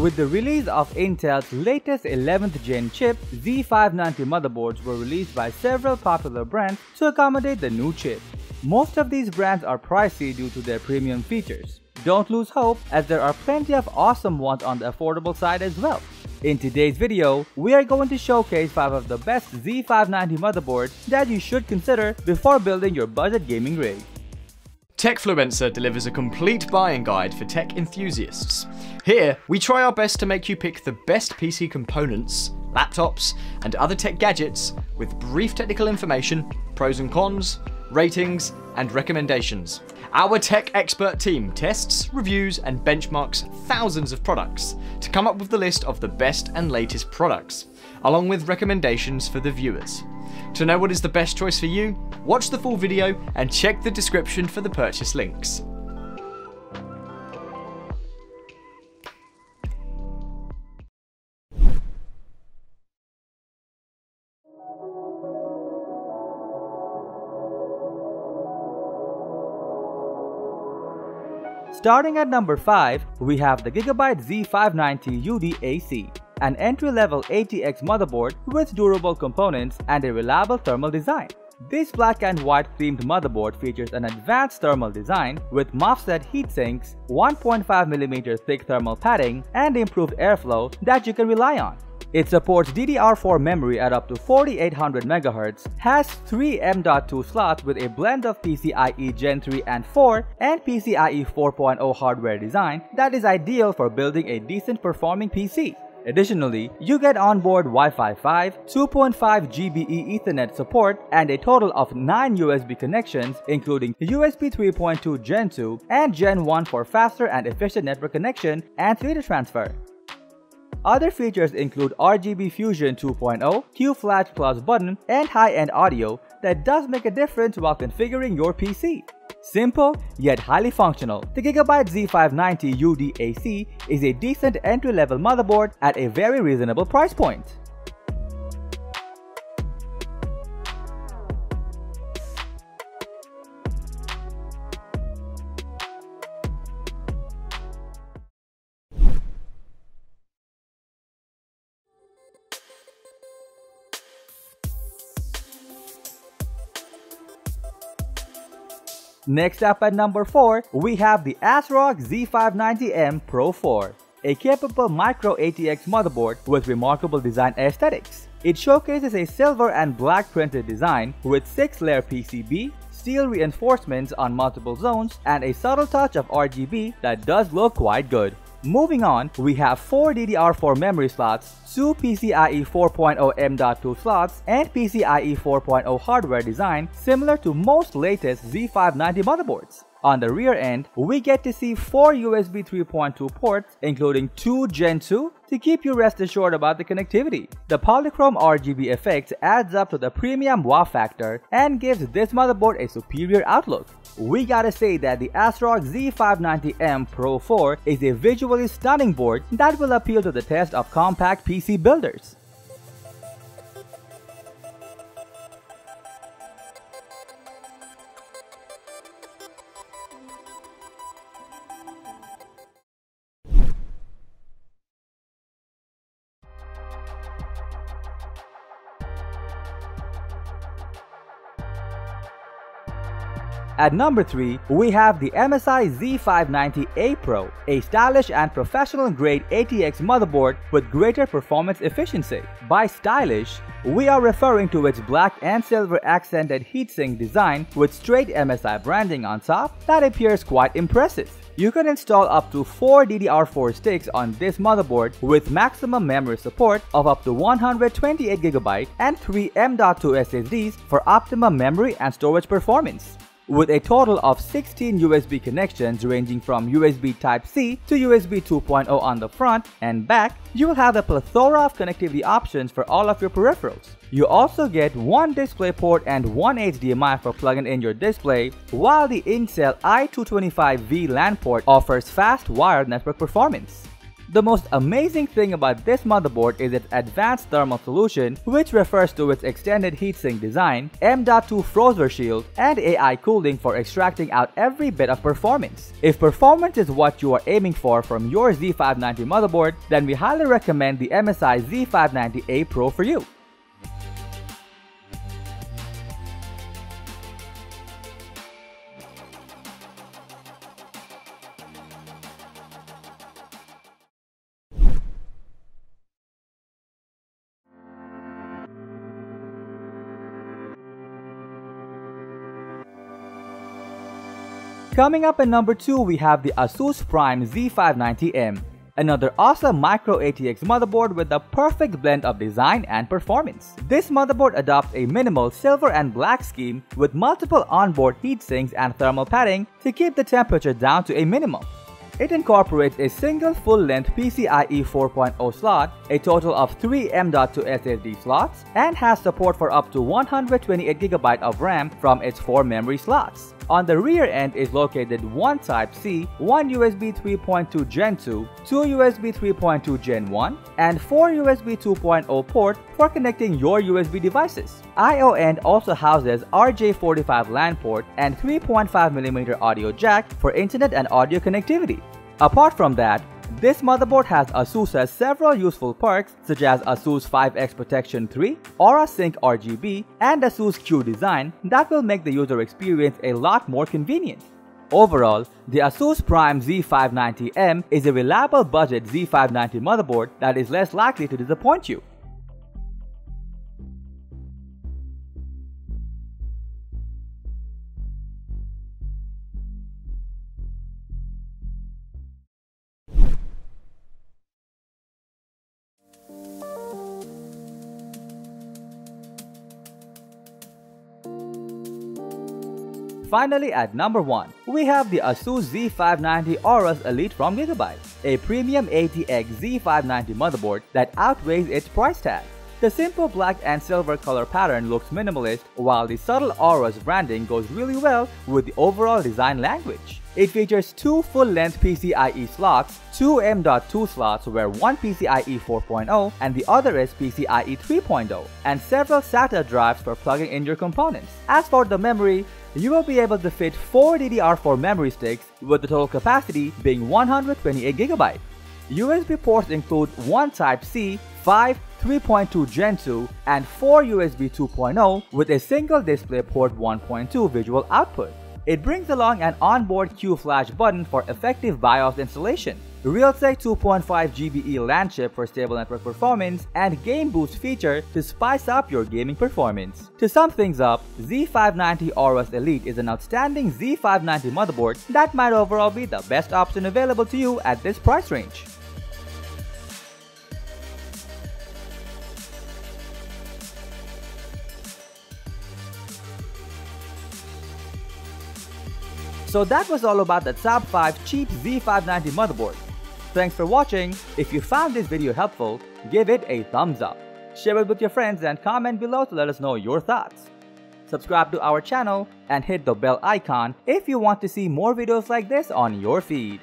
With the release of Intel's latest 11th gen chip, Z590 motherboards were released by several popular brands to accommodate the new chip. Most of these brands are pricey due to their premium features. Don't lose hope, as there are plenty of awesome ones on the affordable side as well. In today's video, we are going to showcase 5 of the best Z590 motherboards that you should consider before building your budget gaming rig. Techfluencer delivers a complete buying guide for tech enthusiasts. Here, we try our best to make you pick the best PC components, laptops, and other tech gadgets with brief technical information, pros and cons, ratings, and recommendations. Our tech expert team tests, reviews, and benchmarks thousands of products to come up with the list of the best and latest products, along with recommendations for the viewers. To know what is the best choice for you, watch the full video and check the description for the purchase links. Starting at number 5, we have the Gigabyte Z590 UD AC, an entry-level ATX motherboard with durable components and a reliable thermal design. This black and white themed motherboard features an advanced thermal design with MOSFET heatsinks, 1.5mm thick thermal padding, and improved airflow that you can rely on. It supports DDR4 memory at up to 4800 MHz, has 3 M.2 slots with a blend of PCIe Gen 3 and 4 and PCIe 4.0 hardware design that is ideal for building a decent performing PC. Additionally, you get onboard Wi-Fi 5, 2.5 GBE Ethernet support, and a total of 9 USB connections, including USB 3.2 Gen 2 and Gen 1 for faster and efficient network connection and data transfer. Other features include RGB Fusion 2.0, Q-Flash Plus button, and high-end audio that does make a difference while configuring your PC. Simple, yet highly functional, the Gigabyte Z590 UD AC is a decent entry-level motherboard at a very reasonable price point. Next up at number 4, we have the ASRock Z590M Pro 4, a capable micro ATX motherboard with remarkable design aesthetics. It showcases a silver and black printed design with 6-layer PCB, steel reinforcements on multiple zones, and a subtle touch of RGB that does look quite good. Moving on, we have 4 DDR4 memory slots, 2 PCIe 4.0 M.2 slots, and PCIe 4.0 hardware design similar to most latest Z590 motherboards. On the rear end, we get to see 4 USB 3.2 ports, including 2 Gen 2, to keep you rest assured about the connectivity. The polychrome RGB effect adds up to the premium wow factor and gives this motherboard a superior outlook. We gotta say that the ASRock Z590M Pro 4 is a visually stunning board that will appeal to the taste of compact PC builders. At number 3, we have the MSI Z590A Pro, a stylish and professional-grade ATX motherboard with greater performance efficiency. By stylish, we are referring to its black and silver accented heatsink design with straight MSI branding on top that appears quite impressive. You can install up to 4 DDR4 sticks on this motherboard with maximum memory support of up to 128 GB and 3 M.2 SSDs for optimum memory and storage performance. With a total of 16 USB connections ranging from USB Type-C to USB 2.0 on the front and back, you will have a plethora of connectivity options for all of your peripherals. You also get 1 DisplayPort and 1 HDMI for plugging in your display, while the Intel i225V LAN port offers fast wired network performance. The most amazing thing about this motherboard is its advanced thermal solution, which refers to its extended heatsink design, M.2 Frozr shield, and AI cooling for extracting out every bit of performance. If performance is what you are aiming for from your Z590 motherboard, then we highly recommend the MSI Z590A Pro for you. Coming up at number 2, we have the ASUS Prime Z590M, another awesome micro ATX motherboard with the perfect blend of design and performance. This motherboard adopts a minimal silver and black scheme with multiple onboard heatsinks and thermal padding to keep the temperature down to a minimum. It incorporates a single full-length PCIe 4.0 slot, a total of 3 M.2 SSD slots, and has support for up to 128GB of RAM from its 4 memory slots. On the rear end is located one Type-C, one USB 3.2 Gen 2, two USB 3.2 Gen 1, and four USB 2.0 ports for connecting your USB devices. I/O end also houses RJ45 LAN port and 3.5mm audio jack for internet and audio connectivity. Apart from that, this motherboard has ASUS's several useful perks such as ASUS 5X Protection 3, Aura Sync RGB, and ASUS Q design that will make the user experience a lot more convenient. Overall, the ASUS Prime Z590M is a reliable budget Z590 motherboard that is less likely to disappoint you. Finally, at number 1, we have the ASUS Z590 Aorus Elite from Gigabyte, a premium ATX Z590 motherboard that outweighs its price tag. The simple black and silver color pattern looks minimalist, while the subtle Aorus branding goes really well with the overall design language. It features two full-length PCIe slots, two M.2 slots where one PCIe 4.0 and the other is PCIe 3.0, and several SATA drives for plugging in your components. As for the memory, you will be able to fit 4 DDR4 memory sticks with the total capacity being 128GB. USB ports include one Type-C, 5, 3.2 Gen 2, and 4 USB 2.0 with a single DisplayPort 1.2 visual output. It brings along an onboard Q-Flash button for effective BIOS installation, Realtek 2.5 GBE LAN chip for stable network performance, and Game Boost feature to spice up your gaming performance. To sum things up, Z590 Aorus Elite is an outstanding Z590 motherboard that might overall be the best option available to you at this price range. So that was all about the top 5 cheap Z590 motherboards. Thanks for watching. If you found this video helpful, give it a thumbs up. Share it with your friends and comment below to let us know your thoughts. Subscribe to our channel and hit the bell icon if you want to see more videos like this on your feed.